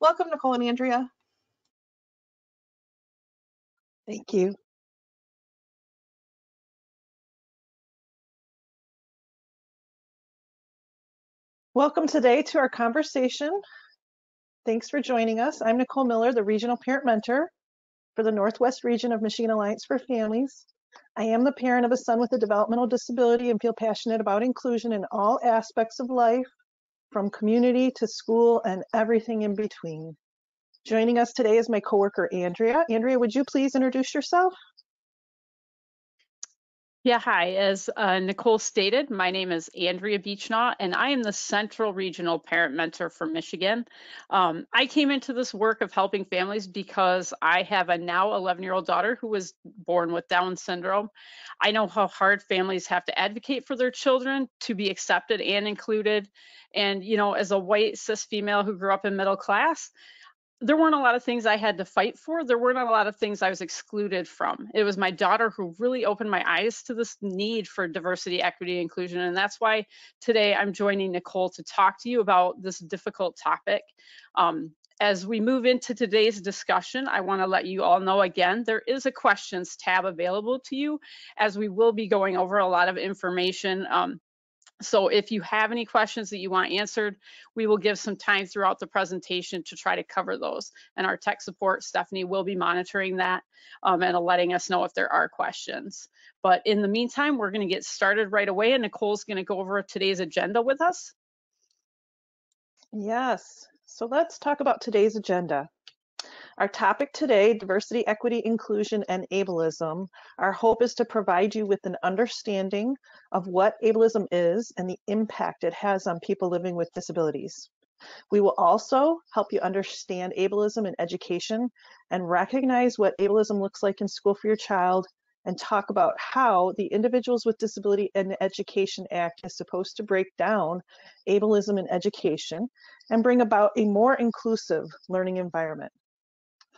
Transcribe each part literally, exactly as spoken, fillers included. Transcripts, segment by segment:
Welcome, Nicole and Andrea. Thank you. Welcome today to our conversation. Thanks for joining us. I'm Nicole Miller, the Regional Parent Mentor for the Northwest Region of Michigan Alliance for Families. I am the parent of a son with a developmental disability and feel passionate about inclusion in all aspects of life, from community to school and everything in between. Joining us today is my coworker, Andrea. Andrea, would you please introduce yourself? Yeah, hi. As uh, Nicole stated, my name is Andrea Beachnau, and I am the Central Regional Parent Mentor for Michigan. Um, I came into this work of helping families because I have a now eleven-year-old daughter who was born with Down syndrome. I know how hard families have to advocate for their children to be accepted and included. And, you know, as a white cis female who grew up in middle class, there weren't a lot of things I had to fight for. There weren't a lot of things I was excluded from. It was my daughter who really opened my eyes to this need for diversity, equity, inclusion. And that's why today I'm joining Nicole to talk to you about this difficult topic. Um, as we move into today's discussion, I want to let you all know again, there is a questions tab available to you, as we will be going over a lot of information. Um, So if you have any questions that you want answered, we will give some time throughout the presentation to try to cover those. And our tech support, Stephanie, will be monitoring that um, and letting us know if there are questions. But in the meantime, we're going to get started right away, and Nicole's going to go over today's agenda with us. Yes. So let's talk about today's agenda. Our topic today, diversity, equity, inclusion, and ableism. Our hope is to provide you with an understanding of what ableism is and the impact it has on people living with disabilities. We will also help you understand ableism in education and recognize what ableism looks like in school for your child, and talk about how the Individuals with Disabilities Education Act is supposed to break down ableism in education and bring about a more inclusive learning environment.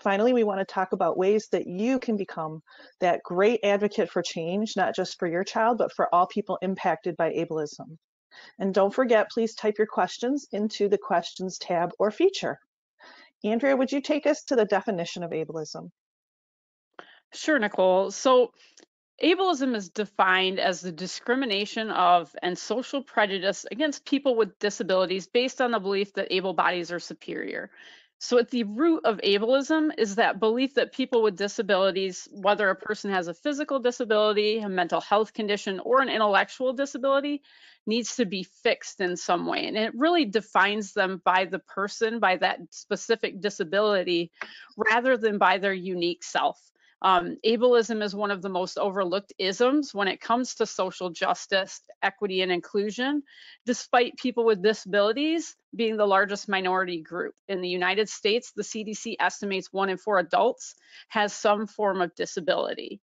Finally, we want to talk about ways that you can become that great advocate for change, not just for your child, but for all people impacted by ableism. And don't forget, please type your questions into the questions tab or feature. Andrea, would you take us to the definition of ableism? Sure, Nicole. So ableism is defined as the discrimination of and social prejudice against people with disabilities based on the belief that able bodies are superior. So at the root of ableism is that belief that people with disabilities, whether a person has a physical disability, a mental health condition, or an intellectual disability, needs to be fixed in some way. And it really defines them by the person, by that specific disability, rather than by their unique self. Um, ableism is one of the most overlooked isms when it comes to social justice, equity, and inclusion, despite people with disabilities being the largest minority group. In the United States, the C D C estimates one in four adults has some form of disability.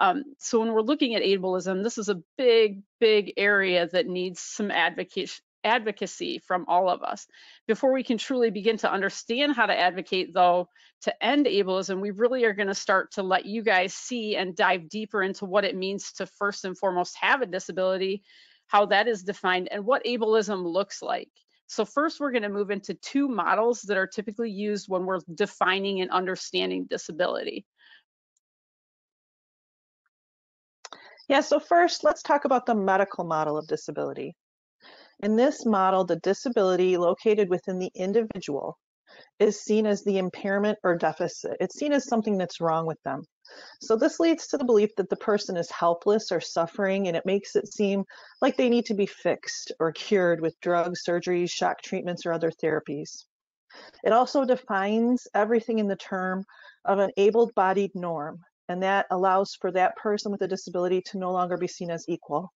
Um, so when we're looking at ableism, this is a big, big area that needs some advocacy. advocacy from all of us. Before we can truly begin to understand how to advocate, though, to end ableism, we really are going to start to let you guys see and dive deeper into what it means to first and foremost have a disability, how that is defined, and what ableism looks like. So first, we're going to move into two models that are typically used when we're defining and understanding disability. Yeah, so first, let's talk about the medical model of disability. In this model, the disability located within the individual is seen as the impairment or deficit. It's seen as something that's wrong with them. So this leads to the belief that the person is helpless or suffering, and it makes it seem like they need to be fixed or cured with drugs, surgeries, shock treatments, or other therapies. It also defines everything in the term of an able-bodied norm, and that allows for that person with a disability to no longer be seen as equal.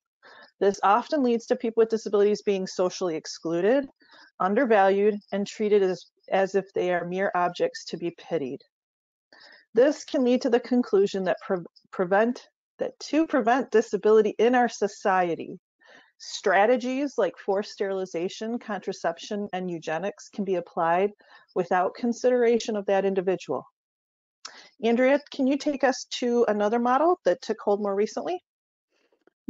This often leads to people with disabilities being socially excluded, undervalued, and treated as, as if they are mere objects to be pitied. This can lead to the conclusion that, pre prevent, that to prevent disability in our society, strategies like forced sterilization, contraception, and eugenics can be applied without consideration of that individual. Andrea, can you take us to another model that took hold more recently?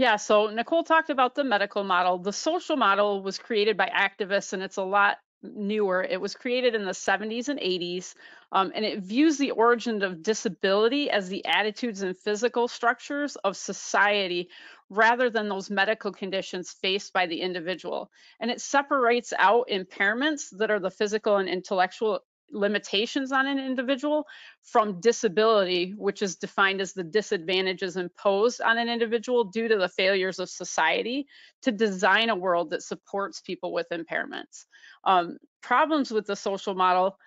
Yeah, so Nicole talked about the medical model. The social model was created by activists, and it's a lot newer. It was created in the seventies and eighties, um, and it views the origin of disability as the attitudes and physical structures of society rather than those medical conditions faced by the individual. And it separates out impairments that are the physical and intellectual limitations on an individual from disability, which is defined as the disadvantages imposed on an individual due to the failures of society to design a world that supports people with impairments. Um, problems with the social model,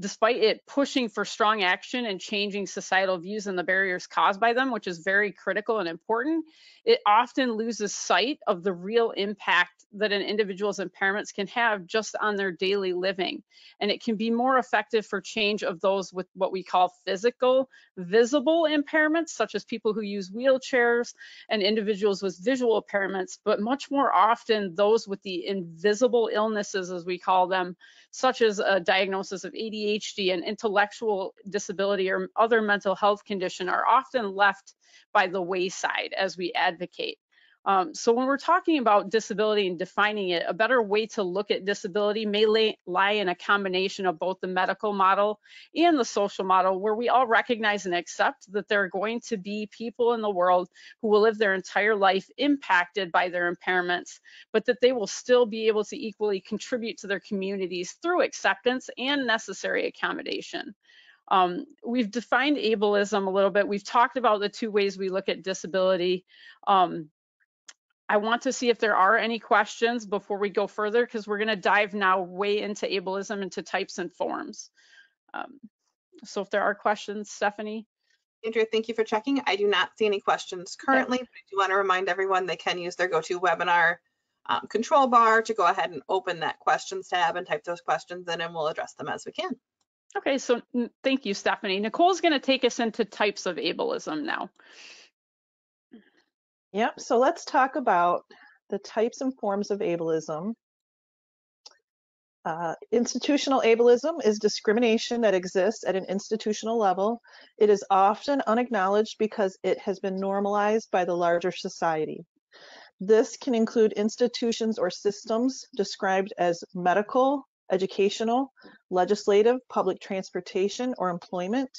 despite it pushing for strong action and changing societal views and the barriers caused by them, which is very critical and important, it often loses sight of the real impact that an individual's impairments can have just on their daily living. And it can be more effective for change of those with what we call physical, visible impairments, such as people who use wheelchairs and individuals with visual impairments, but much more often those with the invisible illnesses, as we call them, such as a diagnosis of A D H D and intellectual disability or other mental health condition, are often left by the wayside as we advocate. Um, so when we're talking about disability and defining it, a better way to look at disability may lay, lie in a combination of both the medical model and the social model, where we all recognize and accept that there are going to be people in the world who will live their entire life impacted by their impairments, but that they will still be able to equally contribute to their communities through acceptance and necessary accommodation. Um, we've defined ableism a little bit. We've talked about the two ways we look at disability. Um, I want to see if there are any questions before we go further, because we're going to dive now way into ableism, into types and forms. Um, so if there are questions, Stephanie. Andrea, thank you for checking. I do not see any questions currently, yeah. But I do want to remind everyone they can use their GoToWebinar um, control bar to go ahead and open that questions tab and type those questions in, and we'll address them as we can. Okay, so thank you, Stephanie. Nicole's going to take us into types of ableism now. Yep, so let's talk about the types and forms of ableism. Uh, institutional ableism is discrimination that exists at an institutional level. It is often unacknowledged because it has been normalized by the larger society. This can include institutions or systems described as medical, educational, legislative, public transportation, or employment.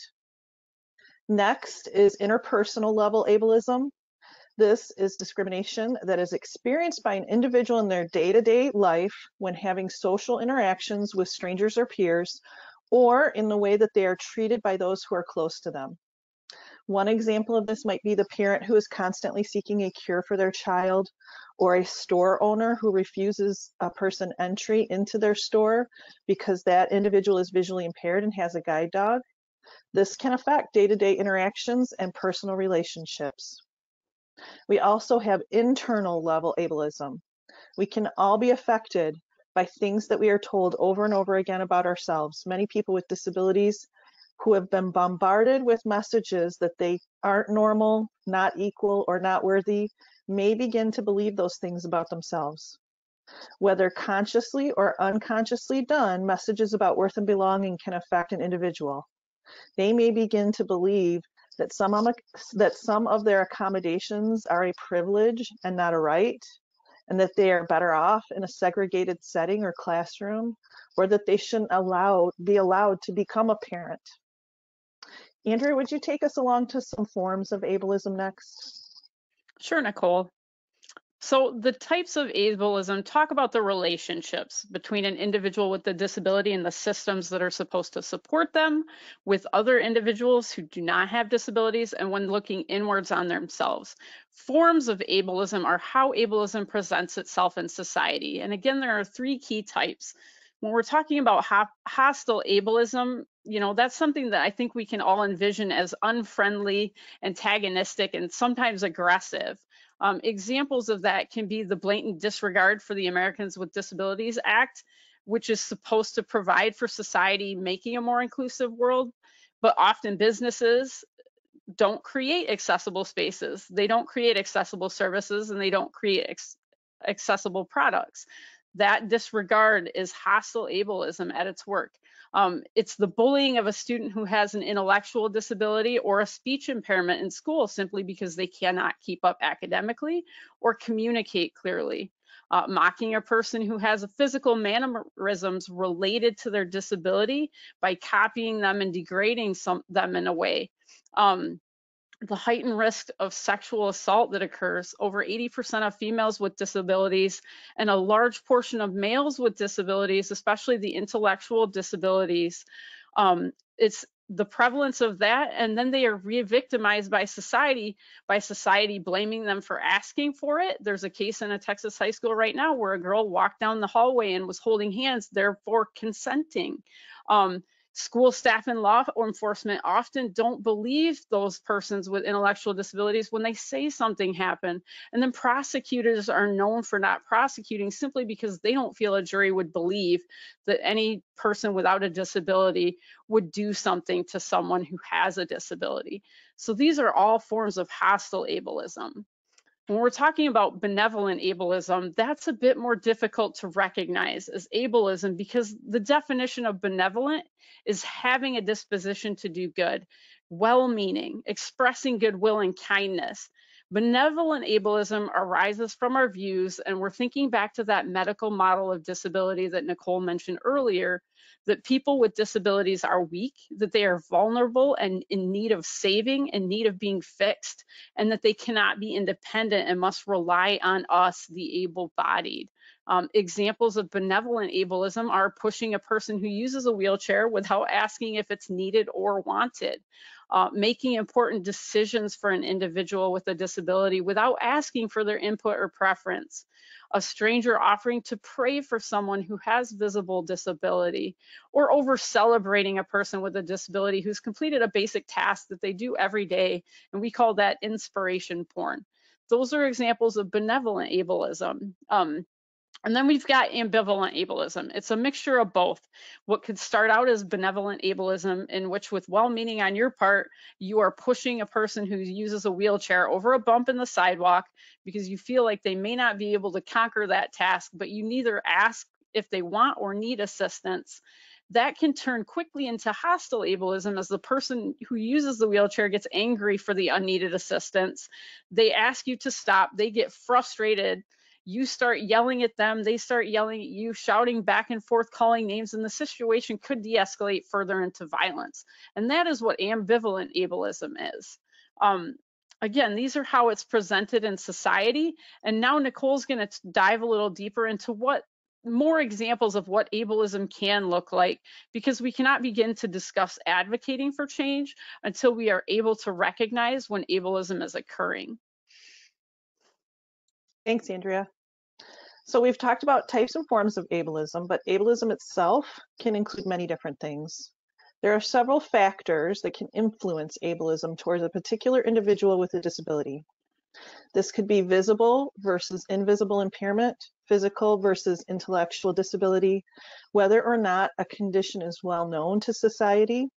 Next is interpersonal level ableism. This is discrimination that is experienced by an individual in their day-to-day life when having social interactions with strangers or peers, or in the way that they are treated by those who are close to them. One example of this might be the parent who is constantly seeking a cure for their child, or a store owner who refuses a person entry into their store because that individual is visually impaired and has a guide dog. This can affect day-to-day interactions and personal relationships. We also have internal level ableism. We can all be affected by things that we are told over and over again about ourselves. Many people with disabilities who have been bombarded with messages that they aren't normal, not equal, or not worthy may begin to believe those things about themselves. Whether consciously or unconsciously done, messages about worth and belonging can affect an individual. They may begin to believe that some, that some of their accommodations are a privilege and not a right, and that they are better off in a segregated setting or classroom, or that they shouldn't allow, be allowed to become a parent. Andrea, would you take us along to some forms of ableism next? Sure, Nicole. So the types of ableism talk about the relationships between an individual with a disability and the systems that are supposed to support them with other individuals who do not have disabilities, and when looking inwards on themselves. Forms of ableism are how ableism presents itself in society. And again, there are three key types. When we're talking about ho- hostile ableism, you know, that's something that I think we can all envision as unfriendly, antagonistic, and sometimes aggressive. Um, examples of that can be the blatant disregard for the Americans with Disabilities Act, which is supposed to provide for society, making a more inclusive world, but often businesses don't create accessible spaces. They don't create accessible services, and they don't create ex- accessible products. that disregard is hostile ableism at its work. Um, it's the bullying of a student who has an intellectual disability or a speech impairment in school simply because they cannot keep up academically or communicate clearly. Uh, mocking a person who has a physical mannerisms related to their disability by copying them and degrading some, them in a way. Um, the heightened risk of sexual assault that occurs. Over eighty percent of females with disabilities and a large portion of males with disabilities, especially the intellectual disabilities, um, it's the prevalence of that, and then they are re-victimized by society, by society blaming them for asking for it. There's a case in a Texas high school right now where a girl walked down the hallway and was holding hands, therefore consenting. Um, School staff and law enforcement often don't believe those persons with intellectual disabilities when they say something happened. And then prosecutors are known for not prosecuting simply because they don't feel a jury would believe that any person without a disability would do something to someone who has a disability. So these are all forms of hostile ableism. When we're talking about benevolent ableism, that's a bit more difficult to recognize as ableism because the definition of benevolent is having a disposition to do good, well-meaning, expressing goodwill and kindness. Benevolent ableism arises from our views, and we're thinking back to that medical model of disability that Nicole mentioned earlier, that people with disabilities are weak, that they are vulnerable and in need of saving, in need of being fixed, and that they cannot be independent and must rely on us, the able-bodied. Um, examples of benevolent ableism are pushing a person who uses a wheelchair without asking if it's needed or wanted, uh, making important decisions for an individual with a disability without asking for their input or preference, a stranger offering to pray for someone who has visible disability, or over celebrating a person with a disability who's completed a basic task that they do every day, and we call that inspiration porn. Those are examples of benevolent ableism. Um, And then we've got ambivalent ableism. It's a mixture of both. What could start out as benevolent ableism, in which with well-meaning on your part, you are pushing a person who uses a wheelchair over a bump in the sidewalk because you feel like they may not be able to conquer that task, but you neither ask if they want or need assistance. That can turn quickly into hostile ableism as the person who uses the wheelchair gets angry for the unneeded assistance. They ask you to stop, they get frustrated. You start yelling at them, they start yelling at you, shouting back and forth, calling names, and the situation could de-escalate further into violence. And that is what ambivalent ableism is. Um, again, these are how it's presented in society. And now Nicole's gonna dive a little deeper into what more examples of what ableism can look like, because we cannot begin to discuss advocating for change until we are able to recognize when ableism is occurring. Thanks, Andrea. So we've talked about types and forms of ableism, but ableism itself can include many different things. There are several factors that can influence ableism towards a particular individual with a disability. This could be visible versus invisible impairment, physical versus intellectual disability, whether or not a condition is well known to society,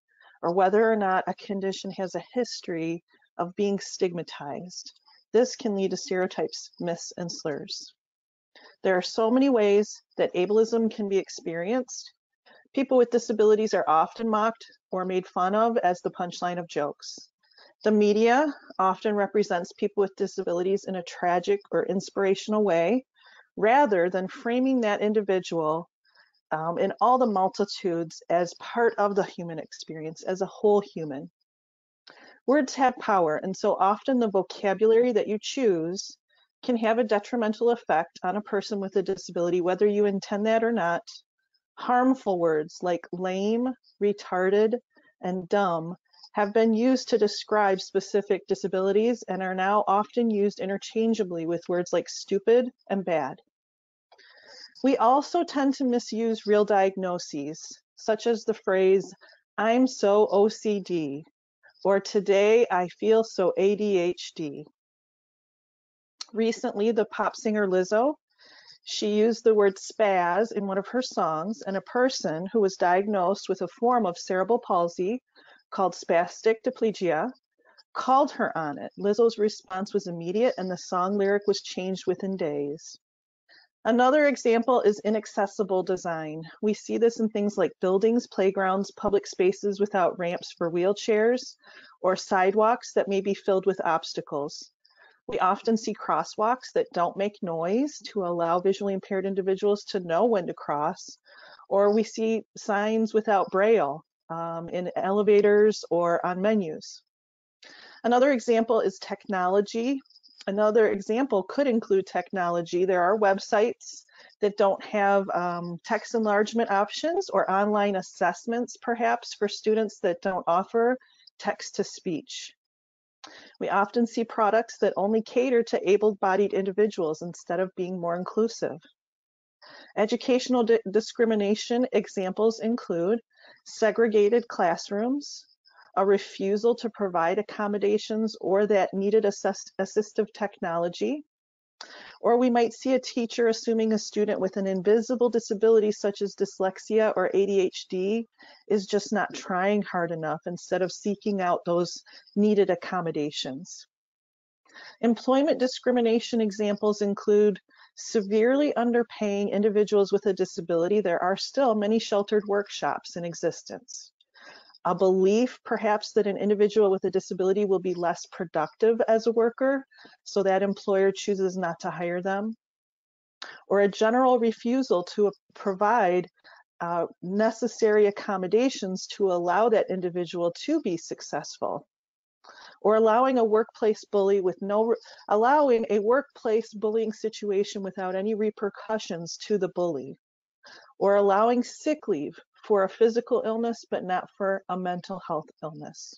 or whether or not a condition has a history of being stigmatized. This can lead to stereotypes, myths, and slurs. There are so many ways that ableism can be experienced. People with disabilities are often mocked or made fun of as the punchline of jokes. The media often represents people with disabilities in a tragic or inspirational way, rather than framing that individual um, in all the multitudes as part of the human experience, as a whole human. Words have power, and so often the vocabulary that you choose can have a detrimental effect on a person with a disability, whether you intend that or not. Harmful words like lame, retarded, and dumb have been used to describe specific disabilities and are now often used interchangeably with words like stupid and bad. We also tend to misuse real diagnoses, such as the phrase, "I'm so O C D," or "today I feel so A D H D." Recently, the pop singer Lizzo, she used the word spaz in one of her songs, and a person who was diagnosed with a form of cerebral palsy called spastic diplegia called her on it. Lizzo's response was immediate, and the song lyric was changed within days. Another example is inaccessible design. We see this in things like buildings, playgrounds, public spaces without ramps for wheelchairs, or sidewalks that may be filled with obstacles. We often see crosswalks that don't make noise to allow visually impaired individuals to know when to cross, or we see signs without braille um, in elevators or on menus. Another example is technology. Another example could include technology. There are websites that don't have um, text enlargement options or online assessments, perhaps, for students that don't offer text-to-speech. We often see products that only cater to able-bodied individuals instead of being more inclusive. Educational di- discrimination examples include segregated classrooms, a refusal to provide accommodations or that needed assist assistive technology, or we might see a teacher assuming a student with an invisible disability such as dyslexia or A D H D is just not trying hard enough instead of seeking out those needed accommodations. Employment discrimination examples include severely underpaying individuals with a disability. There are still many sheltered workshops in existence. A belief, perhaps, that an individual with a disability will be less productive as a worker, so that employer chooses not to hire them, or a general refusal to provide uh, necessary accommodations to allow that individual to be successful, or allowing a workplace bully with no allowing a workplace bullying situation without any repercussions to the bully, or allowing sick leave for a physical illness, but not for a mental health illness.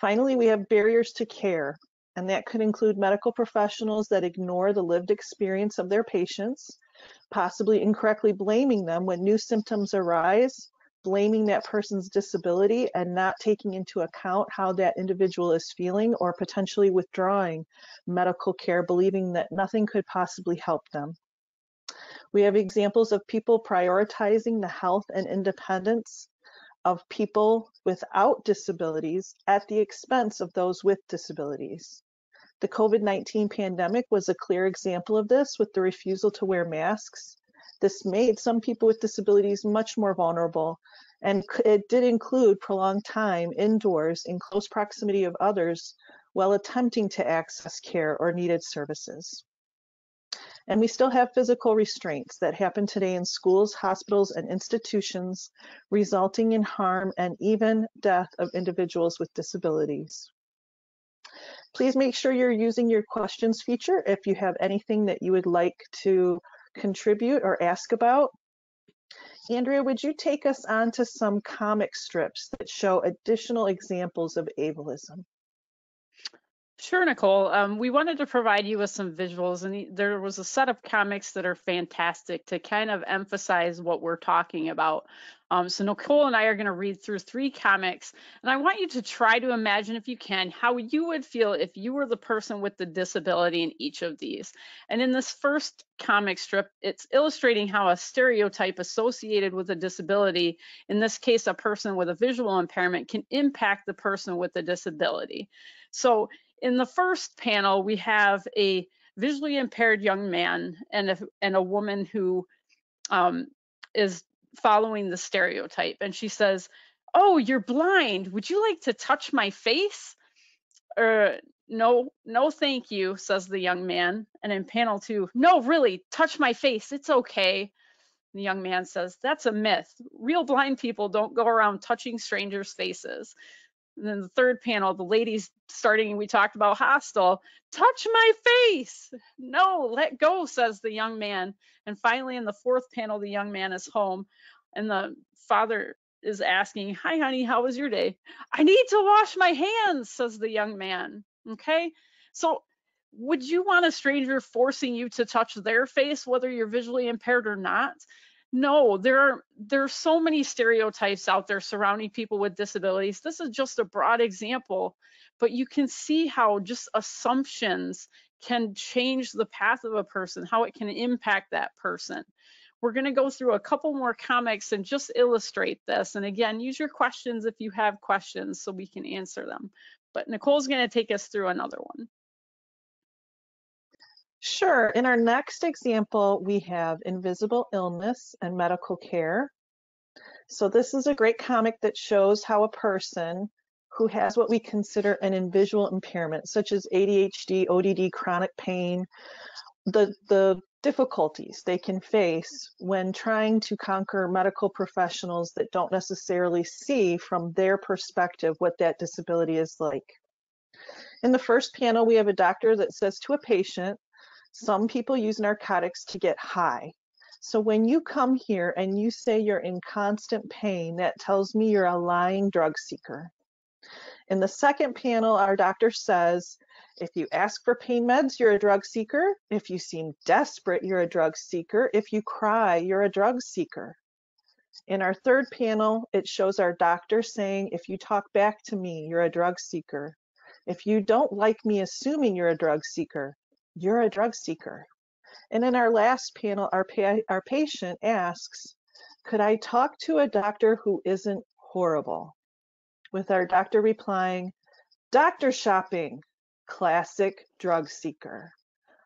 Finally, we have barriers to care, and that could include medical professionals that ignore the lived experience of their patients, possibly incorrectly blaming them when new symptoms arise, blaming that person's disability, and not taking into account how that individual is feeling, or potentially withdrawing medical care, believing that nothing could possibly help them. We have examples of people prioritizing the health and independence of people without disabilities at the expense of those with disabilities. The COVID nineteen pandemic was a clear example of this with the refusal to wear masks. This made some people with disabilities much more vulnerable, and it did include prolonged time indoors in close proximity of others while attempting to access care or needed services. And we still have physical restraints that happen today in schools, hospitals, and institutions, resulting in harm and even death of individuals with disabilities. Please make sure you're using your questions feature if you have anything that you would like to contribute or ask about. Andrea, would you take us on to some comic strips that show additional examples of ableism? Sure, Nicole. Um, we wanted to provide you with some visuals, and there was a set of comics that are fantastic to kind of emphasize what we're talking about. Um, so Nicole and I are going to read through three comics, and I want you to try to imagine, if you can, how you would feel if you were the person with the disability in each of these. And in this first comic strip, it's illustrating how a stereotype associated with a disability, in this case a person with a visual impairment, can impact the person with the disability. So in the first panel, we have a visually impaired young man and a, and a woman who um, is following the stereotype, and she says, "Oh, you're blind. Would you like to touch my face?" Or, "No, no, thank you," says the young man. And in panel two, "No, really, touch my face. It's okay." The young man says, "That's a myth. Real blind people don't go around touching strangers' faces." And then the third panel, the ladies starting, we talked about hostile, "Touch my face." "No, let go," says the young man. And finally, in the fourth panel, the young man is home, and the father is asking, "Hi, honey, how was your day?" "I need to wash my hands," says the young man. Okay, so would you want a stranger forcing you to touch their face, whether you're visually impaired or not? No, there are there are so many stereotypes out there surrounding people with disabilities. This is just a broad example, but you can see how just assumptions can change the path of a person, how it can impact that person. We're going to go through a couple more comics and just illustrate this. And again, use your questions if you have questions so we can answer them. But Nicole's going to take us through another one. Sure. In our next example, we have invisible illness and medical care. So this is a great comic that shows how a person who has what we consider an invisible impairment, such as A D H D, O D D, chronic pain, the, the difficulties they can face when trying to conquer medical professionals that don't necessarily see from their perspective what that disability is like. In the first panel, we have a doctor that says to a patient, some people use narcotics to get high. So when you come here and you say you're in constant pain, that tells me you're a lying drug seeker. In the second panel, our doctor says, if you ask for pain meds, you're a drug seeker. If you seem desperate, you're a drug seeker. If you cry, you're a drug seeker. In our third panel, it shows our doctor saying, if you talk back to me, you're a drug seeker. If you don't like me assuming you're a drug seeker, you're a drug seeker. And in our last panel, our, pa our patient asks, could I talk to a doctor who isn't horrible? With our doctor replying, doctor shopping, classic drug seeker.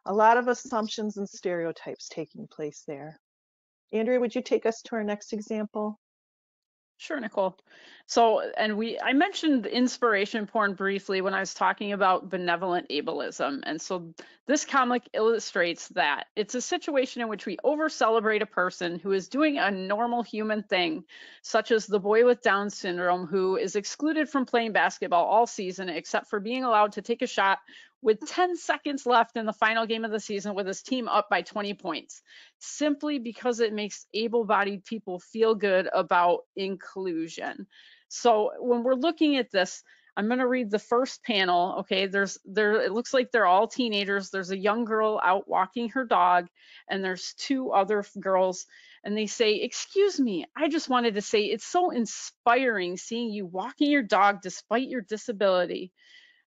A lot of assumptions and stereotypes taking place there. Andrea, would you take us to our next example? Sure, Nicole. So, and we, I mentioned inspiration porn briefly when I was talking about benevolent ableism. And so this comic illustrates that. It's a situation in which we over-celebrate a person who is doing a normal human thing, such as the boy with Down syndrome who is excluded from playing basketball all season, except for being allowed to take a shot with ten seconds left in the final game of the season with his team up by twenty points, simply because it makes able-bodied people feel good about inclusion. So when we're looking at this, I'm gonna read the first panel, okay? There's, there, it looks like they're all teenagers. There's a young girl out walking her dog, and there's two other girls, and they say, excuse me, I just wanted to say, it's so inspiring seeing you walking your dog despite your disability.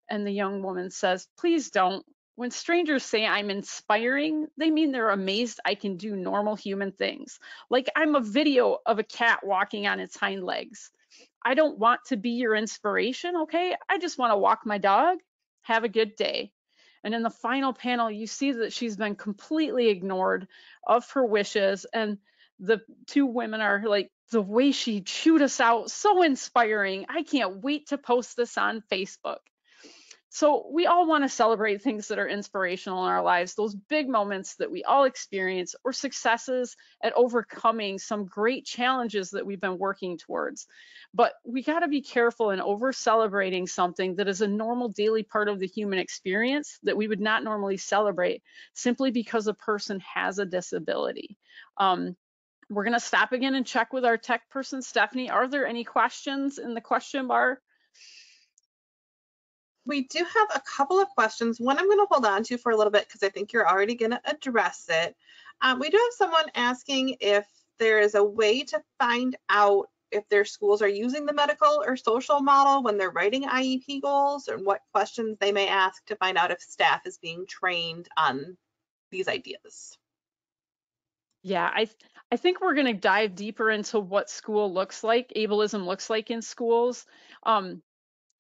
And the young woman says, please don't. When strangers say I'm inspiring, they mean they're amazed I can do normal human things. Like I'm a video of a cat walking on its hind legs. I don't want to be your inspiration, okay? I just want to walk my dog. Have a good day. And in the final panel, you see that she's been completely ignored of her wishes. And the two women are like, the way she chewed us out, so inspiring. I can't wait to post this on Facebook. So we all want to celebrate things that are inspirational in our lives, those big moments that we all experience, or successes at overcoming some great challenges that we've been working towards. But we got to be careful in over-celebrating something that is a normal daily part of the human experience that we would not normally celebrate simply because a person has a disability. Um, we're going to stop again and check with our tech person, Stephanie. Are there any questions in the question bar? We do have a couple of questions. One I'm going to hold on to for a little bit because I think you're already going to address it. Um, we do have someone asking if there is a way to find out if their schools are using the medical or social model when they're writing I E P goals, and what questions they may ask to find out if staff is being trained on these ideas. Yeah, I, th I think we're going to dive deeper into what school looks like, ableism looks like in schools. Um,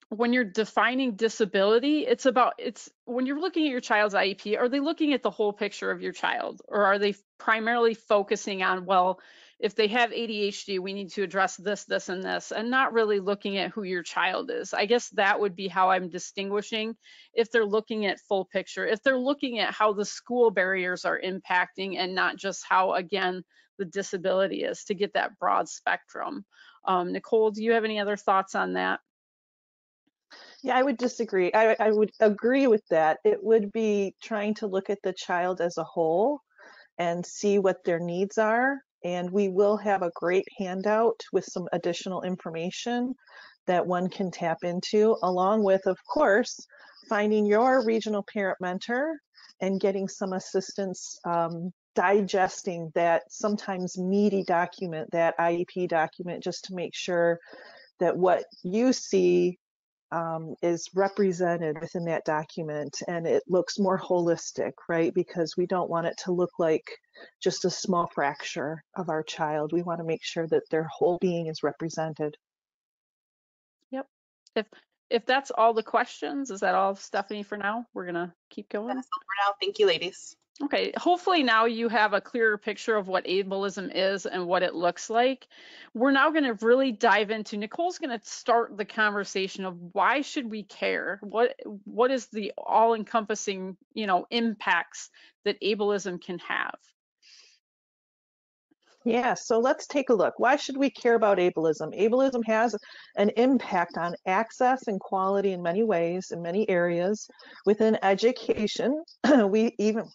When you're defining disability, it's about, it's when you're looking at your child's I E P, are they looking at the whole picture of your child, or are they primarily focusing on, well, if they have A D H D, we need to address this, this, and this, and not really looking at who your child is? I guess that would be how I'm distinguishing if they're looking at full picture, if they're looking at how the school barriers are impacting and not just how, again, the disability is, to get that broad spectrum. Um, Nicole, do you have any other thoughts on that? Yeah, I would disagree. I, I would agree with that. It would be trying to look at the child as a whole and see what their needs are. And we will have a great handout with some additional information that one can tap into, along with, of course, finding your regional parent mentor and getting some assistance um, digesting that sometimes meaty document, that I E P document, just to make sure that what you see Um, is represented within that document and it looks more holistic, right? Because we don't want it to look like just a small fracture of our child. We want to make sure that their whole being is represented. Yep. If if that's all the questions, is that all, Stephanie, for now? We're going to keep going? That's all for now. Thank you, ladies. Okay, hopefully now you have a clearer picture of what ableism is and what it looks like. We're now going to really dive into, Nicole's going to start the conversation of why should we care? What what is the all-encompassing, you know, impacts that ableism can have? Yeah, so let's take a look. Why should we care about ableism? Ableism has an impact on access and quality in many ways, in many areas. Within education, we even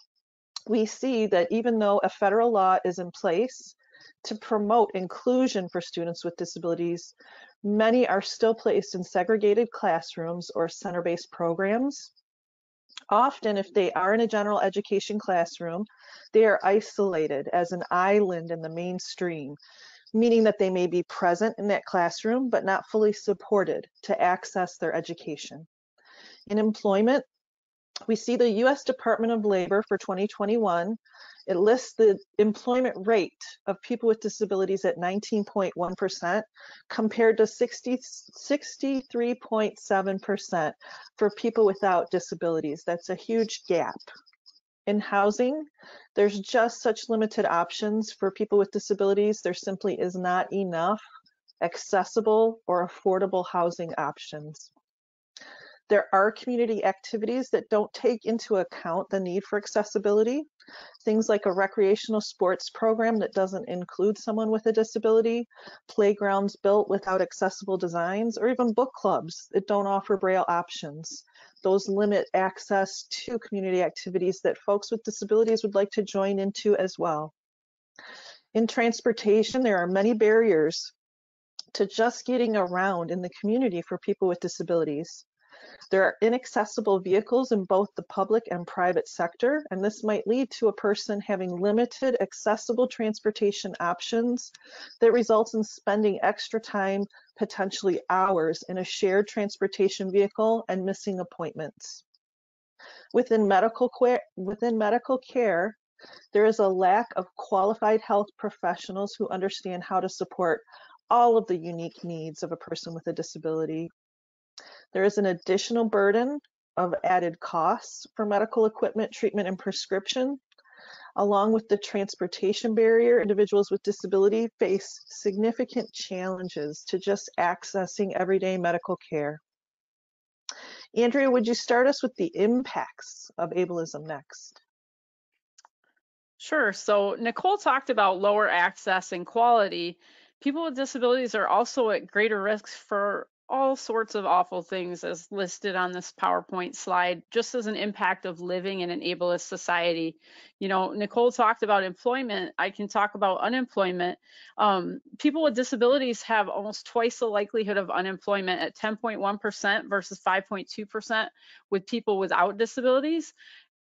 We see that even though a federal law is in place to promote inclusion for students with disabilities, many are still placed in segregated classrooms or center-based programs. Often, if they are in a general education classroom, they are isolated as an island in the mainstream, meaning that they may be present in that classroom but not fully supported to access their education. In employment, we see the U S Department of Labor for twenty twenty-one, it lists the employment rate of people with disabilities at nineteen point one percent compared to sixty-three point seven percent for people without disabilities. That's a huge gap. In housing, there's just such limited options for people with disabilities. There simply is not enough accessible or affordable housing options. There are community activities that don't take into account the need for accessibility. Things like a recreational sports program that doesn't include someone with a disability, playgrounds built without accessible designs, or even book clubs that don't offer Braille options. Those limit access to community activities that folks with disabilities would like to join into as well. In transportation, there are many barriers to just getting around in the community for people with disabilities. There are inaccessible vehicles in both the public and private sector, and this might lead to a person having limited accessible transportation options that results in spending extra time, potentially hours, in a shared transportation vehicle and missing appointments. Within medical care, within medical care, there is a lack of qualified health professionals who understand how to support all of the unique needs of a person with a disability. There is an additional burden of added costs for medical equipment, treatment, and prescription. Along with the transportation barrier, individuals with disability face significant challenges to just accessing everyday medical care. Andrea, would you start us with the impacts of ableism next? Sure. So Nicole talked about lower access and quality. People with disabilities are also at greater risk for all sorts of awful things as listed on this PowerPoint slide, just as an impact of living in an ableist society. You know, Nicole talked about employment. I can talk about unemployment. Um, people with disabilities have almost twice the likelihood of unemployment at ten point one percent versus five point two percent with people without disabilities.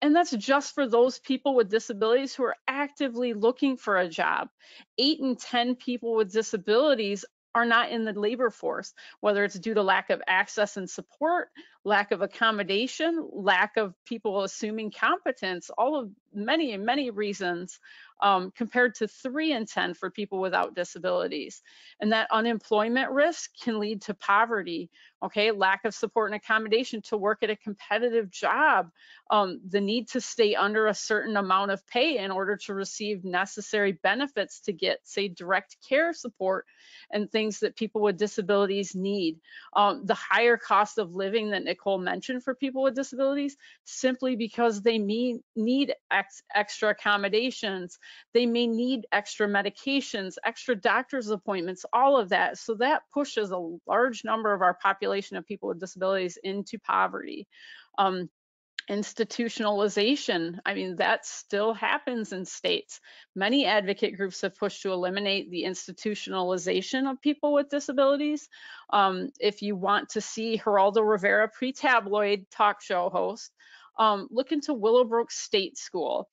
And that's just for those people with disabilities who are actively looking for a job. eight in ten people with disabilities are not in the labor force, whether it's due to lack of access and support, lack of accommodation, lack of people assuming competence, all of many and many reasons, um, compared to three in ten for people without disabilities. And that unemployment risk can lead to poverty, okay? Lack of support and accommodation to work at a competitive job, um, the need to stay under a certain amount of pay in order to receive necessary benefits to get, say, direct care support and things that people with disabilities need. Um, the higher cost of living that Nicole mentioned for people with disabilities, simply because they may need ex extra accommodations, they may need extra medications, extra doctor's appointments, all of that. So that pushes a large number of our population of people with disabilities into poverty. Um, Institutionalization, I mean, that still happens in states. Many advocate groups have pushed to eliminate the institutionalization of people with disabilities. Um, if you want to see Geraldo Rivera, pre-tabloid talk show host, um, look into Willowbrook State School.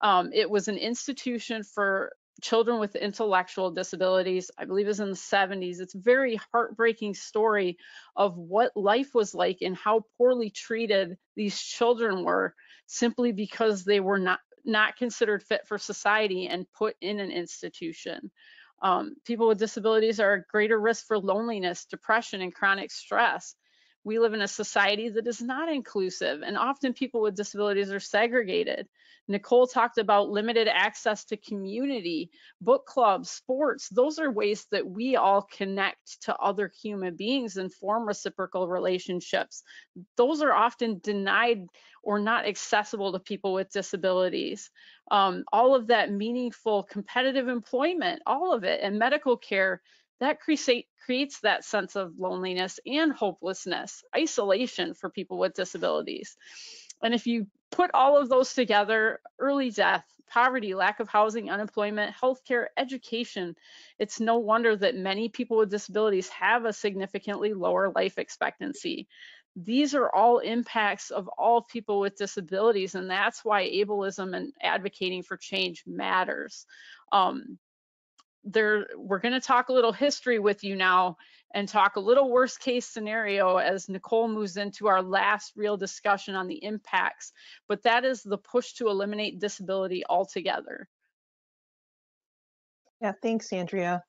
Um, it was an institution for children with intellectual disabilities, I believe is in the seventies. It's a very heartbreaking story of what life was like and how poorly treated these children were simply because they were not, not considered fit for society and put in an institution. Um, people with disabilities are at greater risk for loneliness, depression, and chronic stress. We live in a society that is not inclusive, and often people with disabilities are segregated. Nicole talked about limited access to community, book clubs, sports. Those are ways that we all connect to other human beings and form reciprocal relationships. Those are often denied or not accessible to people with disabilities. Um, all of that meaningful competitive employment, all of it, and medical care, that create, creates that sense of loneliness and hopelessness, isolation for people with disabilities. And if you put all of those together, early death, poverty, lack of housing, unemployment, healthcare, education, it's no wonder that many people with disabilities have a significantly lower life expectancy. These are all impacts of all people with disabilities, and that's why ableism and advocating for change matters. Um, There, we're going to talk a little history with you now and talk a little worst case scenario as Nicole moves into our last real discussion on the impacts, but that is the push to eliminate disability altogether. Yeah, thanks, Andrea.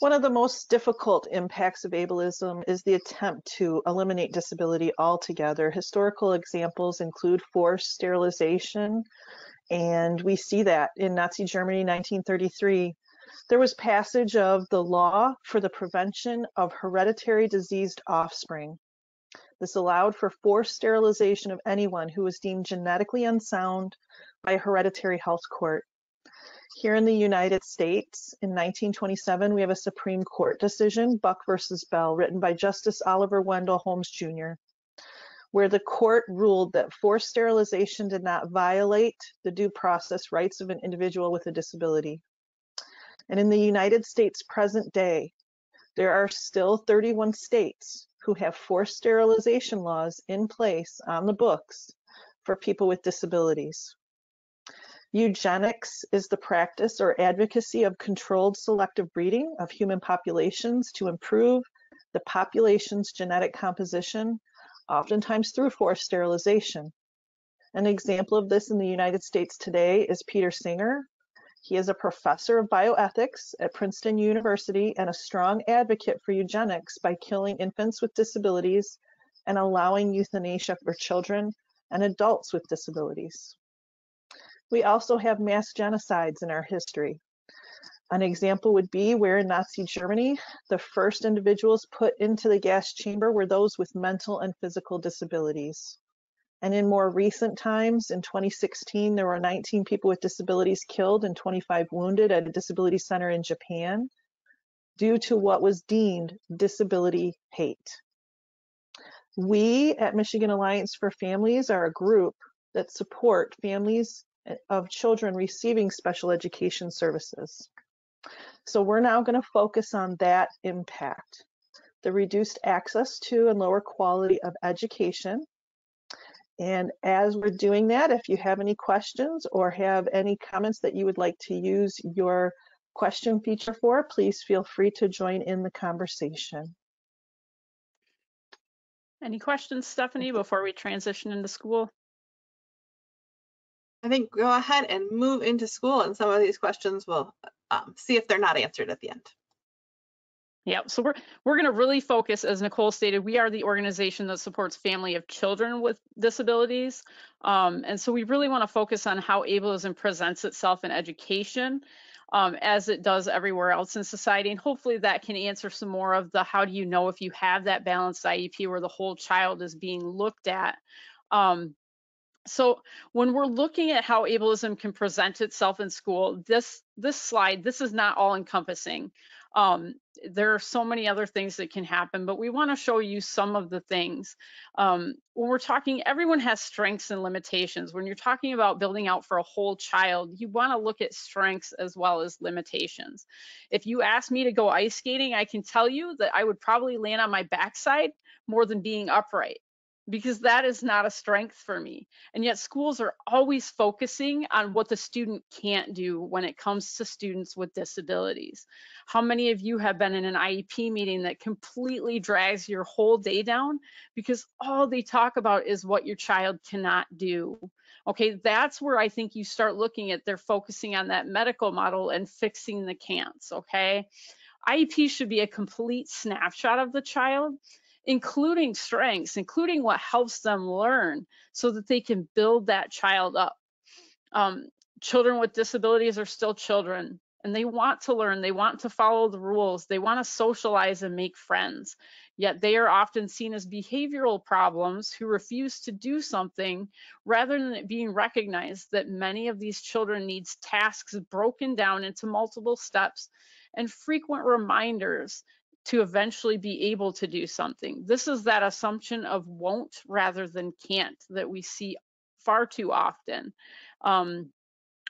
One of the most difficult impacts of ableism is the attempt to eliminate disability altogether. Historical examples include forced sterilization, and we see that in Nazi Germany, nineteen thirty-three. There was passage of the law for the prevention of hereditary diseased offspring. This allowed for forced sterilization of anyone who was deemed genetically unsound by a hereditary health court. Here in the United States in nineteen twenty-seven, we have a Supreme Court decision, Buck versus Bell, written by Justice Oliver Wendell Holmes, Junior, where the court ruled that forced sterilization did not violate the due process rights of an individual with a disability. And in the United States present day, there are still thirty-one states who have forced sterilization laws in place on the books for people with disabilities. Eugenics is the practice or advocacy of controlled selective breeding of human populations to improve the population's genetic composition, oftentimes through forced sterilization. An example of this in the United States today is Peter Singer. He is a professor of bioethics at Princeton University and a strong advocate for eugenics by killing infants with disabilities and allowing euthanasia for children and adults with disabilities. We also have mass genocides in our history. An example would be where in Nazi Germany, the first individuals put into the gas chamber were those with mental and physical disabilities. And in more recent times, in twenty sixteen, there were nineteen people with disabilities killed and twenty-five wounded at a disability center in Japan due to what was deemed disability hate. We at Michigan Alliance for Families are a group that support families of children receiving special education services. So we're now going to focus on that impact, the reduced access to and lower quality of education. And as we're doing that, if you have any questions or have any comments that you would like to use your question feature for, please feel free to join in the conversation. Any questions, Stephanie, before we transition into school? I think go ahead and move into school, and some of these questions we'll um, see if they're not answered at the end. Yeah, so we're we're going to really focus, as Nicole stated, we are the organization that supports family of children with disabilities. Um, and so we really want to focus on how ableism presents itself in education um, as it does everywhere else in society. And hopefully that can answer some more of the how do you know if you have that balanced I E P where the whole child is being looked at. Um, So when we're looking at how ableism can present itself in school, this this slide, this is not all encompassing. Um, there are so many other things that can happen, but we want to show you some of the things. Um, when we're talking, everyone has strengths and limitations. When you're talking about building out for a whole child, you want to look at strengths as well as limitations. If you ask me to go ice skating, I can tell you that I would probably land on my backside more than being upright, because that is not a strength for me. And yet schools are always focusing on what the student can't do when it comes to students with disabilities. How many of you have been in an I E P meeting that completely drags your whole day down because all they talk about is what your child cannot do? Okay, that's where I think you start looking at they're focusing on that medical model and fixing the can'ts, okay? I E P should be a complete snapshot of the child including strengths, including what helps them learn, so that they can build that child up. Um, children with disabilities are still children, and they want to learn, they want to follow the rules, they want to socialize and make friends, yet they are often seen as behavioral problems who refuse to do something, rather than it being recognized that many of these children need tasks broken down into multiple steps and frequent reminders to eventually be able to do something. This is that assumption of won't rather than can't that we see far too often. Um,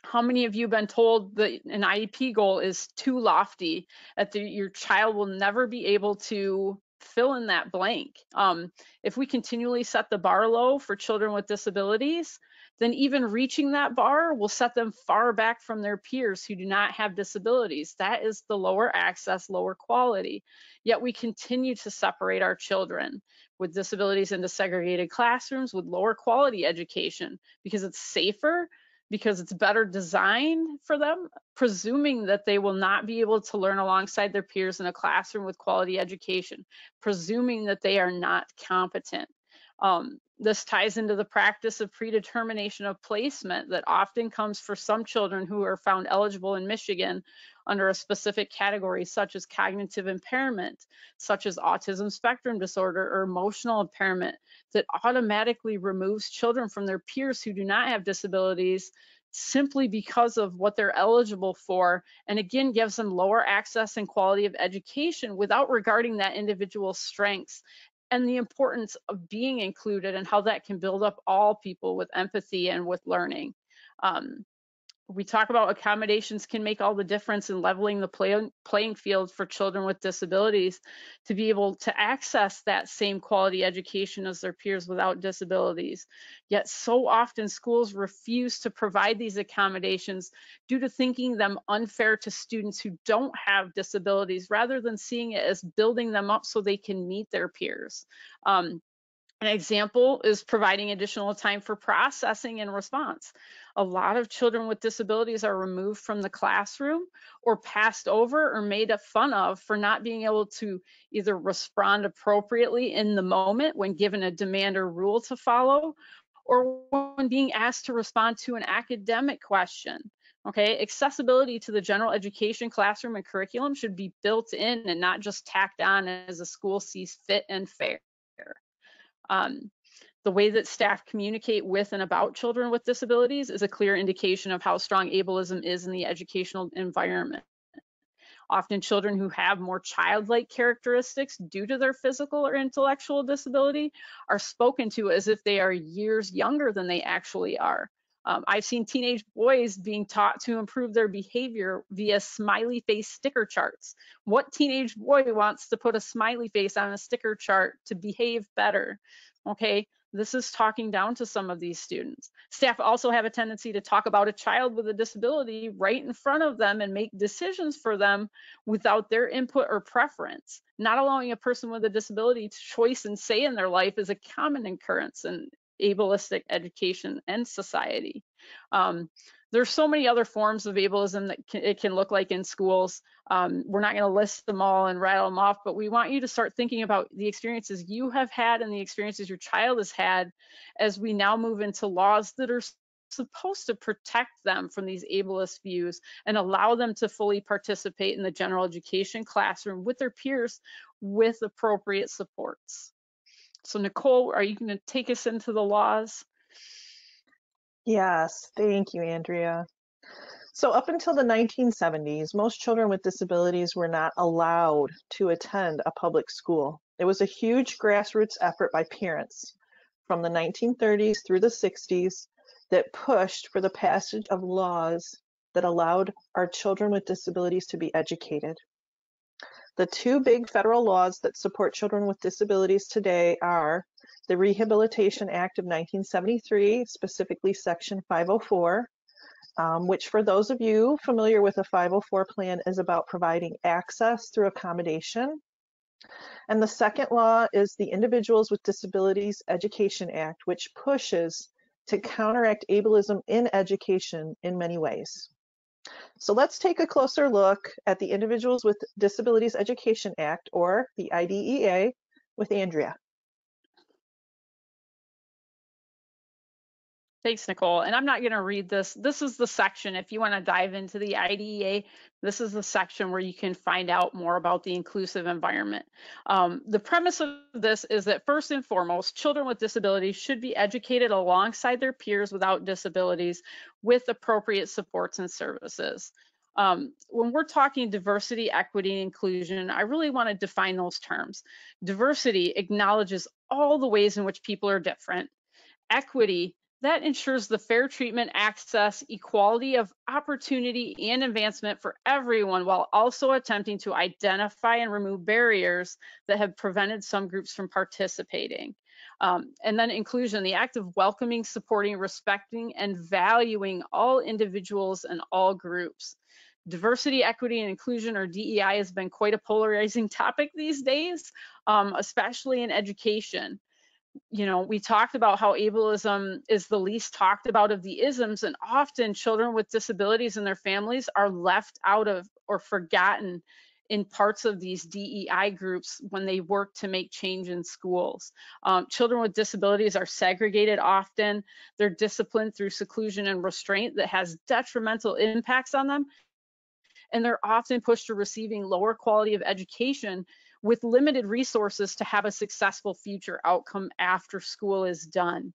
How many of you have been told that an I E P goal is too lofty, that the, your child will never be able to fill in that blank? Um, if we continually set the bar low for children with disabilities, then even reaching that bar will set them far back from their peers who do not have disabilities. That is the lower access, lower quality. Yet we continue to separate our children with disabilities into segregated classrooms with lower quality education because it's safer, because it's better designed for them, presuming that they will not be able to learn alongside their peers in a classroom with quality education, presuming that they are not competent. Um, this ties into the practice of predetermination of placement that often comes for some children who are found eligible in Michigan under a specific category, such as cognitive impairment, such as autism spectrum disorder or emotional impairment, that automatically removes children from their peers who do not have disabilities simply because of what they're eligible for, and again gives them lower access and quality of education without regarding that individual's strengths and the importance of being included and how that can build up all people with empathy and with learning. Um, we talk about accommodations can make all the difference in leveling the play, playing field for children with disabilities to be able to access that same quality education as their peers without disabilities. Yet so often schools refuse to provide these accommodations due to thinking them unfair to students who don't have disabilities, rather than seeing it as building them up so they can meet their peers. Um, An example is providing additional time for processing and response. A lot of children with disabilities are removed from the classroom or passed over or made fun of for not being able to either respond appropriately in the moment when given a demand or rule to follow, or when being asked to respond to an academic question. Okay, accessibility to the general education classroom and curriculum should be built in and not just tacked on as a school sees fit and fair. Um, the way that staff communicate with and about children with disabilities is a clear indication of how strong ableism is in the educational environment. Often children who have more childlike characteristics due to their physical or intellectual disability are spoken to as if they are years younger than they actually are. Um, I've seen teenage boys being taught to improve their behavior via smiley face sticker charts. What teenage boy wants to put a smiley face on a sticker chart to behave better? Okay, this is talking down to some of these students. Staff also have a tendency to talk about a child with a disability right in front of them and make decisions for them without their input or preference. Not allowing a person with a disability to choice and say in their life is a common occurrence and ableistic education and society. Um, there's so many other forms of ableism that can, it can look like in schools. Um, we're not going to list them all and rattle them off, but we want you to start thinking about the experiences you have had and the experiences your child has had as we now move into laws that are supposed to protect them from these ableist views and allow them to fully participate in the general education classroom with their peers with appropriate supports. So Nicole, are you going to take us into the laws? Yes, thank you, Andrea. So up until the nineteen seventies, most children with disabilities were not allowed to attend a public school. It was a huge grassroots effort by parents from the nineteen thirties through the sixties that pushed for the passage of laws that allowed our children with disabilities to be educated. The two big federal laws that support children with disabilities today are the Rehabilitation Act of nineteen seventy-three, specifically Section five oh four, um, which for those of you familiar with a five oh four plan is about providing access through accommodation. And the second law is the Individuals with Disabilities Education Act, which pushes to counteract ableism in education in many ways. So let's take a closer look at the Individuals with Disabilities Education Act, or the I D E A, with Andrea. Thanks, Nicole. And I'm not going to read this. This is the section, if you want to dive into the I D E A, this is the section where you can find out more about the inclusive environment. Um, the premise of this is that first and foremost, children with disabilities should be educated alongside their peers without disabilities with appropriate supports and services. Um, when we're talking diversity, equity, and inclusion, I really want to define those terms. Diversity acknowledges all the ways in which people are different. Equity, that ensures the fair treatment, access, equality of opportunity, and advancement for everyone, while also attempting to identify and remove barriers that have prevented some groups from participating. Um, and then inclusion, the act of welcoming, supporting, respecting, and valuing all individuals and all groups. Diversity, equity, and inclusion, or D E I, has been quite a polarizing topic these days, um, especially in education. You know, we talked about how ableism is the least talked about of the isms, and often children with disabilities and their families are left out of or forgotten in parts of these D E I groups when they work to make change in schools. Um, children with disabilities are segregated often. They're disciplined through seclusion and restraint that has detrimental impacts on them, and they're often pushed to receiving lower quality of education with limited resources to have a successful future outcome after school is done.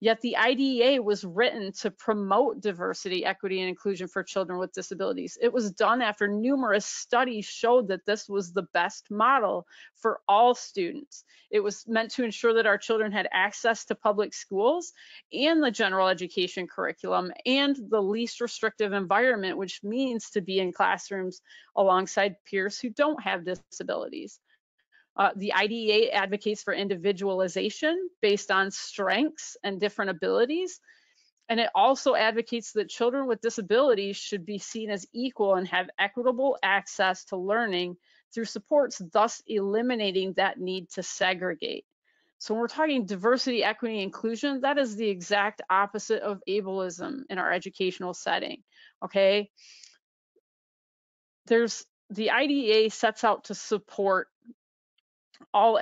Yet the I D E A was written to promote diversity, equity, and inclusion for children with disabilities. It was done after numerous studies showed that this was the best model for all students. It was meant to ensure that our children had access to public schools and the general education curriculum and the least restrictive environment, which means to be in classrooms alongside peers who don't have disabilities. Uh, the I D E A advocates for individualization based on strengths and different abilities, and it also advocates that children with disabilities should be seen as equal and have equitable access to learning through supports, thus eliminating that need to segregate. So when we're talking diversity, equity, and inclusion, that is the exact opposite of ableism in our educational setting, okay? There's, the I D E A sets out to support all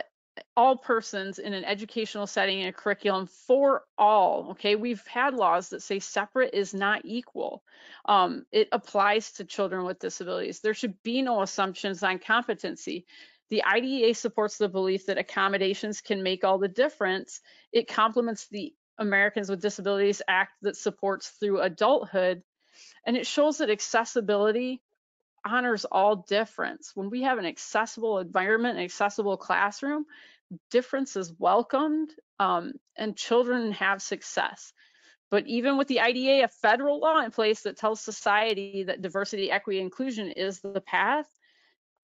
all persons in an educational setting and a curriculum for all, okay? We've had laws that say separate is not equal. Um, it applies to children with disabilities. There should be no assumptions on competency. The I D E A supports the belief that accommodations can make all the difference. It complements the Americans with Disabilities Act that supports through adulthood, and it shows that accessibility honors all difference. When we have an accessible environment, an accessible classroom, difference is welcomed, um, and children have success. But even with the I D E A, a federal law in place that tells society that diversity, equity, inclusion is the path,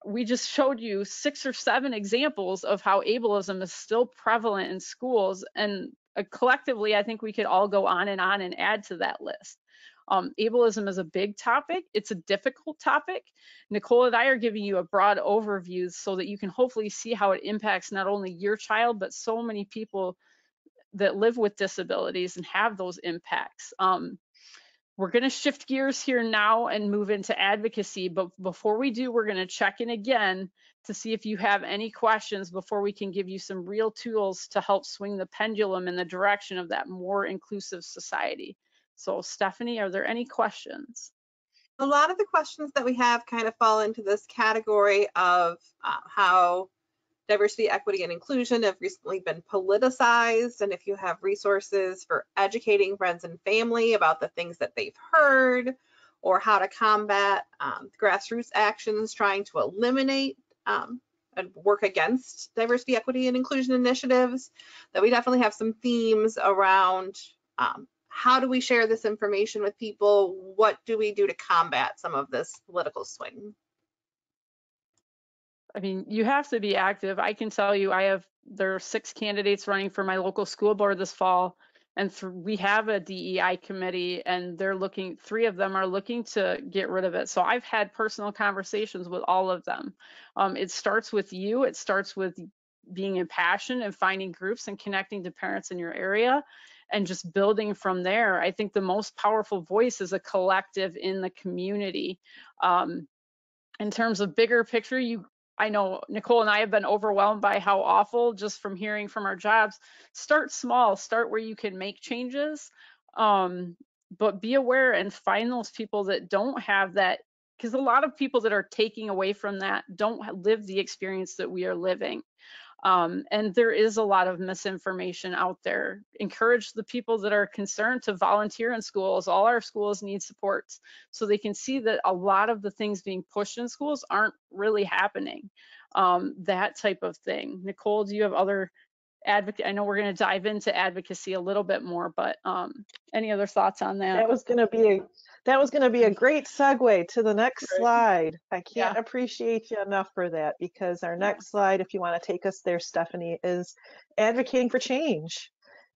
we just showed you six or seven examples of how ableism is still prevalent in schools. And uh, collectively, I think we could all go on and on and add to that list. Um, ableism is a big topic. It's a difficult topic. Nicole and I are giving you a broad overview so that you can hopefully see how it impacts not only your child, but so many people that live with disabilities and have those impacts. Um, we're going to shift gears here now and move into advocacy. But before we do, we're going to check in again to see if you have any questions before we can give you some real tools to help swing the pendulum in the direction of that more inclusive society. So Stephanie, are there any questions? A lot of the questions that we have kind of fall into this category of uh, how diversity, equity, and inclusion have recently been politicized, and if you have resources for educating friends and family about the things that they've heard, or how to combat um, grassroots actions trying to eliminate um, and work against diversity, equity, and inclusion initiatives, that we definitely have some themes around um, how do we share this information with people? What do we do to combat some of this political swing? I mean, you have to be active. I can tell you, I have, there are six candidates running for my local school board this fall, and we have a D E I committee, and they're looking, three of them are looking to get rid of it. So I've had personal conversations with all of them. Um, it starts with you, it starts with being impassioned and finding groups and connecting to parents in your area, and just building from there. I think the most powerful voice is a collective in the community. Um, in terms of bigger picture, you I know Nicole and I have been overwhelmed by how awful, just from hearing from our jobs. Start small, start where you can make changes, um, but be aware and find those people that don't have that, because a lot of people that are taking away from that don't live the experience that we are living. Um, and there is a lot of misinformation out there. Encourage the people that are concerned to volunteer in schools. All our schools need supports, so they can see that a lot of the things being pushed in schools aren't really happening, um, that type of thing. Nicole, do you have other advocate? I know we're going to dive into advocacy a little bit more, but um, any other thoughts on that? That was going to be a, that was going to be a great segue to the next great. slide. I can't yeah. appreciate you enough for that, because our next slide, if you want to take us there, Stephanie, is advocating for change.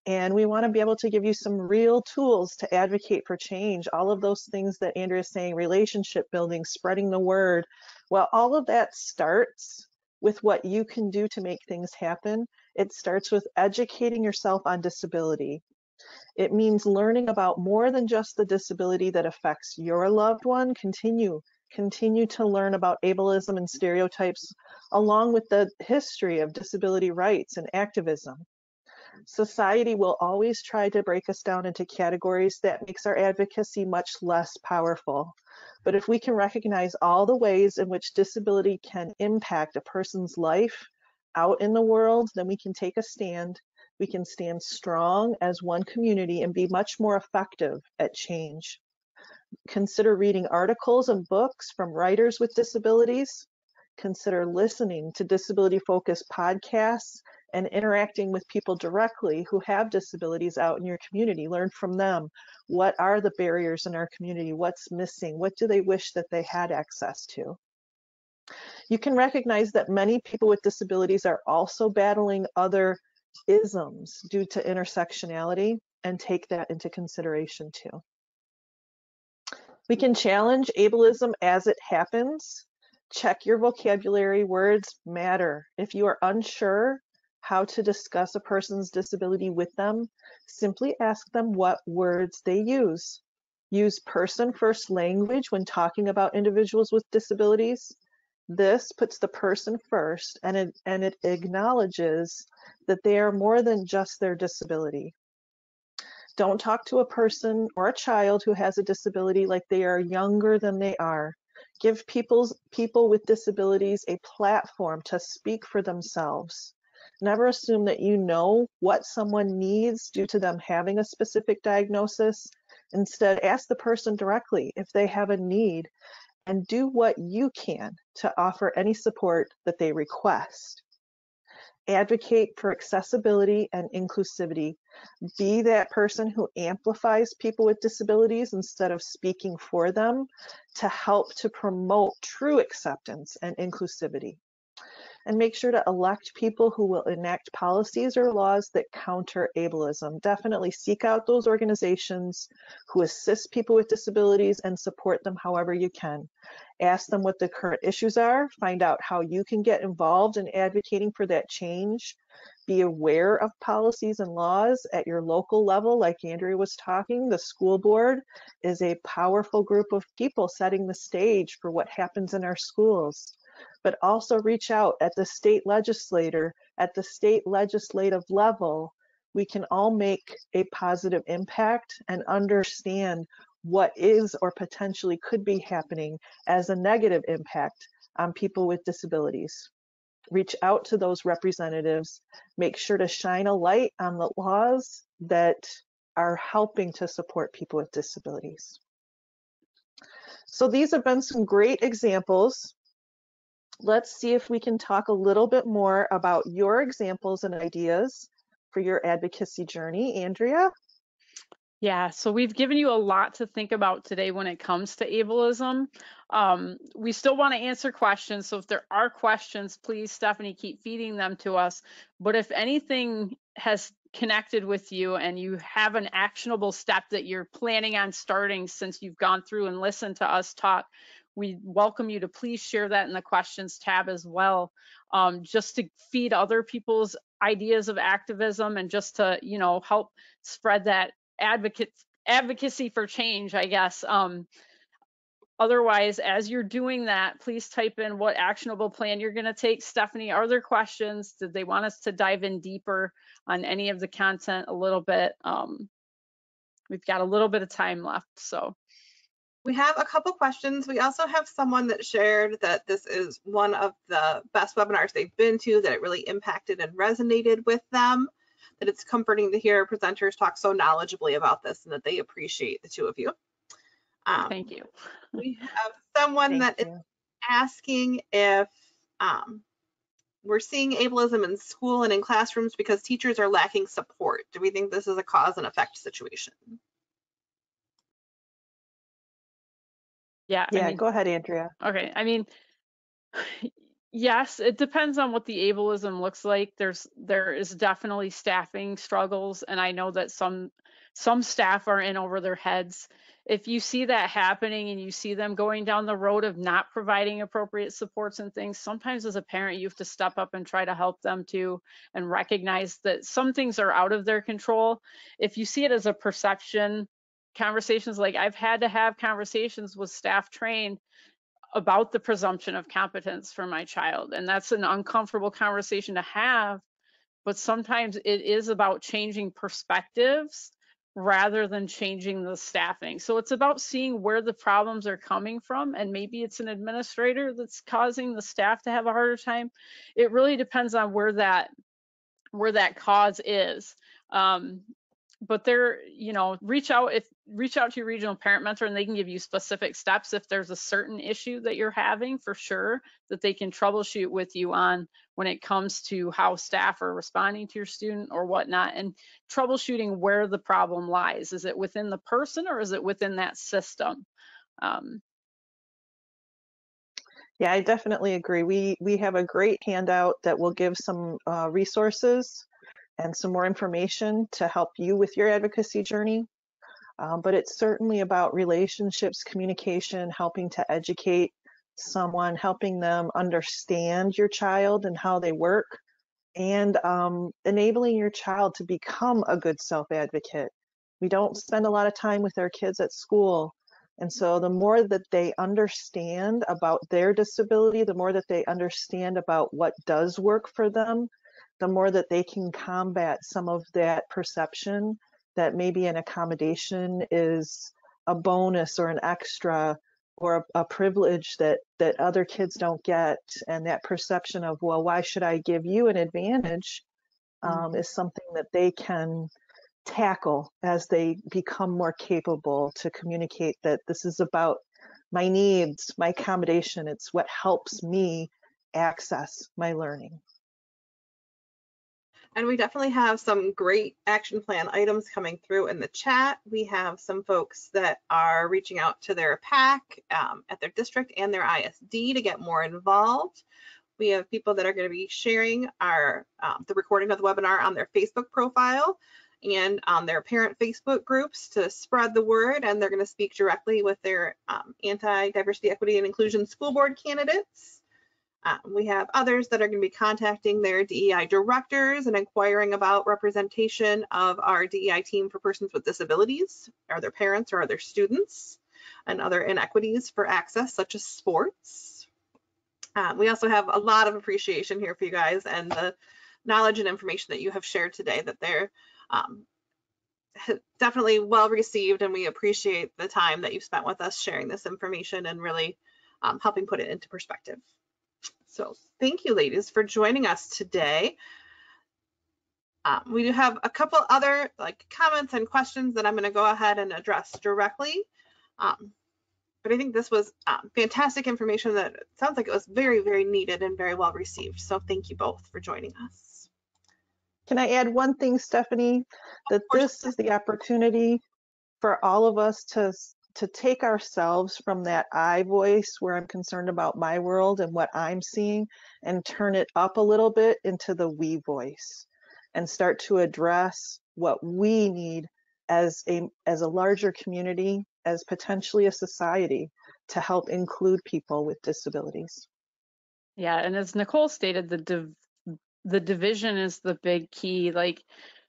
And we want to be able to give you some real tools to advocate for change. All of those things that Andrea is saying, relationship building, spreading the word. Well, all of that starts with what you can do to make things happen. It starts with educating yourself on disability. It means learning about more than just the disability that affects your loved one. Continue, continue to learn about ableism and stereotypes, along with the history of disability rights and activism. Society will always try to break us down into categories. That makes our advocacy much less powerful. But if we can recognize all the ways in which disability can impact a person's life out in the world, then we can take a stand. We can stand strong as one community and be much more effective at change. Consider reading articles and books from writers with disabilities. Consider listening to disability-focused podcasts and interacting with people directly who have disabilities out in your community. Learn from them. What are the barriers in our community? What's missing? What do they wish that they had access to? You can recognize that many people with disabilities are also battling other isms due to intersectionality, and take that into consideration too. We can challenge ableism as it happens. Check your vocabulary. Words matter. If you are unsure how to discuss a person's disability with them, simply ask them what words they use. Use person-first language when talking about individuals with disabilities. This puts the person first, and it, and it acknowledges that they are more than just their disability. Don't talk to a person or a child who has a disability like they are younger than they are. Give people's, people with disabilities a platform to speak for themselves. Never assume that you know what someone needs due to them having a specific diagnosis. Instead, ask the person directly if they have a need, and do what you can to offer any support that they request. Advocate for accessibility and inclusivity. Be that person who amplifies people with disabilities instead of speaking for them, to help to promote true acceptance and inclusivity. And make sure to elect people who will enact policies or laws that counter ableism. Definitely seek out those organizations who assist people with disabilities and support them however you can. Ask them what the current issues are. Find out how you can get involved in advocating for that change. Be aware of policies and laws at your local level. Like Andrea was talking, the school board is a powerful group of people setting the stage for what happens in our schools. But also reach out at the state legislator, at the state legislative level. We can all make a positive impact and understand what is or potentially could be happening as a negative impact on people with disabilities. Reach out to those representatives. Make sure to shine a light on the laws that are helping to support people with disabilities. So these have been some great examples. Let's see if we can talk a little bit more about your examples and ideas for your advocacy journey. Andrea? Yeah, so we've given you a lot to think about today when it comes to ableism. Um, we still want to answer questions, so if there are questions, please, Stephanie, keep feeding them to us. But if anything has connected with you and you have an actionable step that you're planning on starting since you've gone through and listened to us talk, we welcome you to please share that in the questions tab as well, um, just to feed other people's ideas of activism, and just to, you know, help spread that advocate advocacy for change, I guess. Um, Otherwise, as you're doing that, please type in what actionable plan you're going to take. Stephanie, are there questions? Did they want us to dive in deeper on any of the content a little bit? Um, we've got a little bit of time left, so. We have a couple questions. We also have someone that shared that this is one of the best webinars they've been to, that it really impacted and resonated with them, that it's comforting to hear presenters talk so knowledgeably about this, and that they appreciate the two of you. Um, Thank you. We have someone that you. is asking if um, we're seeing ableism in school and in classrooms because teachers are lacking support. Do we think this is a cause and effect situation? Yeah. Yeah, I mean, go ahead, Andrea. Okay. I mean, yes, it depends on what the ableism looks like. There's there is definitely staffing struggles, and I know that some some staff are in over their heads. If you see that happening and you see them going down the road of not providing appropriate supports and things, sometimes as a parent, you have to step up and try to help them too, and recognize that some things are out of their control. If you see it as a perception, conversations like I've had to have conversations with staff trained about the presumption of competence for my child. And that's an uncomfortable conversation to have, but sometimes it is about changing perspectives rather than changing the staffing. So it's about seeing where the problems are coming from, and maybe it's an administrator that's causing the staff to have a harder time. It really depends on where that where that cause is. Um, but they're, you know, reach out if reach out to your regional parent mentor, and they can give you specific steps if there's a certain issue that you're having, for sure, that they can troubleshoot with you on when it comes to how staff are responding to your student or whatnot, and troubleshooting where the problem lies. Is it within the person, or is it within that system? Um, yeah, I definitely agree. We, we have a great handout that will give some uh, resources and some more information to help you with your advocacy journey. Um, but it's certainly about relationships, communication, helping to educate someone, helping them understand your child and how they work, and um, enabling your child to become a good self-advocate. We don't spend a lot of time with our kids at school. And so the more that they understand about their disability, the more that they understand about what does work for them, the more that they can combat some of that perception that maybe an accommodation is a bonus or an extra or a, a privilege that, that other kids don't get. And that perception of, well, why should I give you an advantage um, mm-hmm. is something that they can tackle as they become more capable to communicate that this is about my needs, my accommodation. It's what helps me access my learning. And we definitely have some great action plan items coming through in the chat. We have some folks that are reaching out to their PAC um, at their district and their I S D to get more involved. We have people that are going to be sharing our um, the recording of the webinar on their Facebook profile and on their parent Facebook groups to spread the word, and they're going to speak directly with their um, anti-diversity, equity, and inclusion school board candidates. Um, we have others that are going to be contacting their D E I directors and inquiring about representation of our D E I team for persons with disabilities, or their parents, or their students, and other inequities for access, such as sports. Um, we also have a lot of appreciation here for you guys and the knowledge and information that you have shared today, that they're um, definitely well received, and we appreciate the time that you've spent with us sharing this information and really um, helping put it into perspective. So thank you, ladies, for joining us today. Um, we do have a couple other like comments and questions that I'm going to go ahead and address directly. Um, but I think this was um, fantastic information that it sounds like it was very, very needed and very well received. So thank you both for joining us. Can I add one thing, Stephanie, that this is the opportunity for all of us to to take ourselves from that I voice where I'm concerned about my world and what I'm seeing, and turn it up a little bit into the we voice, and start to address what we need as a, as a larger community, as potentially a society, to help include people with disabilities. Yeah, and as Nicole stated, the div the division is the big key. Like,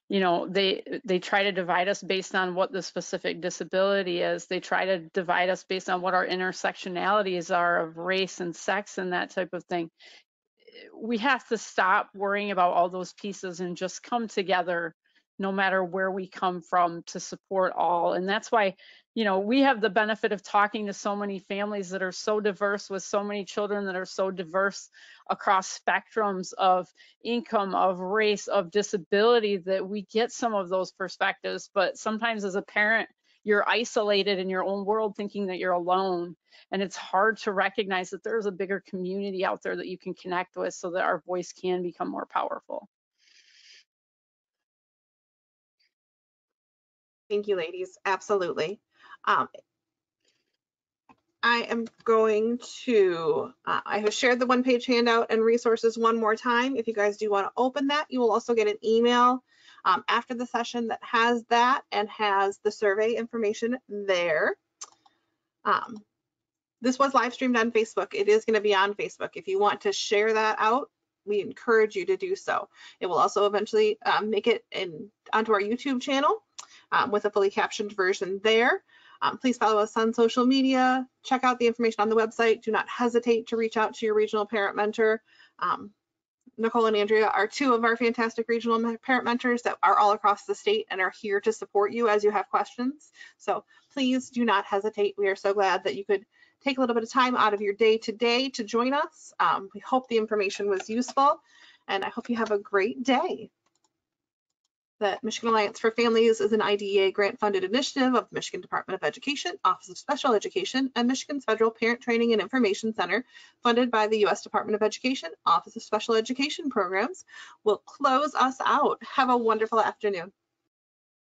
you know, they they try to divide us based on what the specific disability is. They try to divide us based on what our intersectionalities are of race and sex and that type of thing. We have to stop worrying about all those pieces and just come together no matter where we come from to support all. And that's why, you know, we have the benefit of talking to so many families that are so diverse, with so many children that are so diverse across spectrums of income, of race, of disability, that we get some of those perspectives. But sometimes as a parent, you're isolated in your own world thinking that you're alone. And it's hard to recognize that there's a bigger community out there that you can connect with so that our voice can become more powerful. Thank you, ladies. Absolutely. Um, I am going to, uh, I have shared the one-page handout and resources one more time. If you guys do want to open that, you will also get an email um, after the session that has that and has the survey information there. Um, this was live streamed on Facebook. It is going to be on Facebook. If you want to share that out, we encourage you to do so. It will also eventually um, make it in onto our YouTube channel. Um, with a fully captioned version there. Um, please follow us on social media. Check out the information on the website. Do not hesitate to reach out to your regional parent mentor. Um, Nicole and Andrea are two of our fantastic regional parent mentors that are all across the state and are here to support you as you have questions. So please do not hesitate. We are so glad that you could take a little bit of time out of your day today to join us. Um, we hope the information was useful, and I hope you have a great day. The Michigan Alliance for Families is an I D E A grant-funded initiative of the Michigan Department of Education, Office of Special Education, and Michigan's Federal Parent Training and Information Center, funded by the U S Department of Education, Office of Special Education Programs. Will close us out. Have a wonderful afternoon.